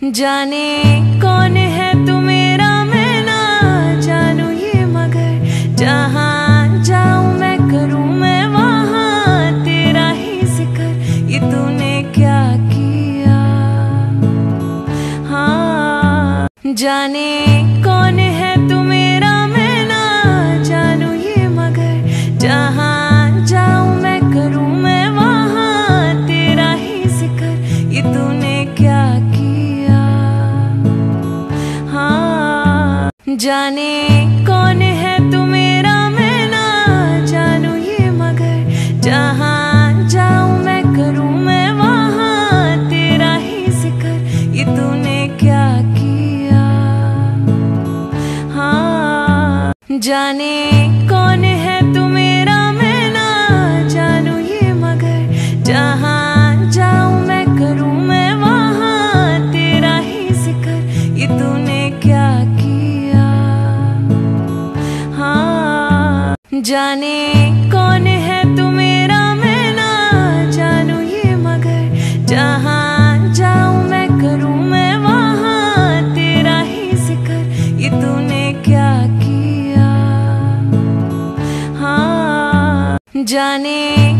जाने कौन है तू मेरा मैं ना जानू ये मगर, जहाँ जाऊँ मैं करूँ मैं वहाँ तेरा ही जिक्र। ये तूने क्या किया, हाँ जाने कौन है तू मेरा मैं ना जानू ये मगर, जहाँ जाऊँ मैं करूँ मैं वहाँ तेरा ही जिक्र। ये तूने क्या जाने कौन है तू मेरा मैं ना जानू ये मगर, जहाँ जाऊँ मैं करूँ मैं वहाँ तेरा ही जिक्र। ये तूने क्या किया, हाँ जाने कौन है तू मेरा मैं ना जानू ये मगर, जहाँ जाऊँ मैं करूँ मैं वहाँ तेरा ही जिक्र। ये तूने क्या जाने कौन है तू मेरा मैं ना जानू ये मगर, जहाँ जाऊँ मैं करूँ मैं वहाँ तेरा ही जिक्र। ये तूने क्या किया, हाँ जाने